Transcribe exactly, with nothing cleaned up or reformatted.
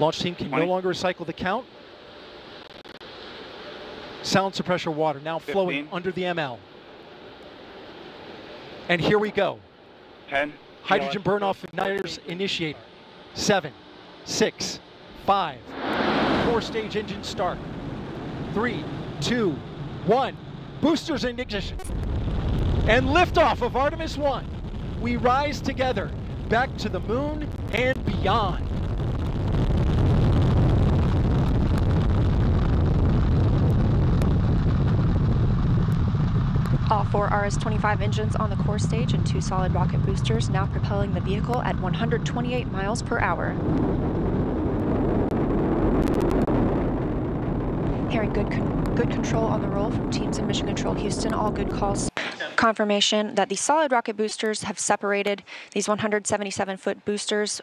Launch team can twenty. No longer recycle the count. Sound suppressor water now fifteen. Flowing under the M L. And here we go. ten. Hydrogen burnoff igniters initiated. Seven, six, five. Four stage engine start. Three, two, one. Boosters in ignition. And liftoff of Artemis one. We rise together back to the moon and beyond. All four R S twenty-five engines on the core stage and two solid rocket boosters now propelling the vehicle at one hundred twenty-eight miles per hour. Hearing good, con good control on the roll from teams in Mission Control Houston, all good calls. Confirmation that the solid rocket boosters have separated. These one hundred seventy-seven foot boosters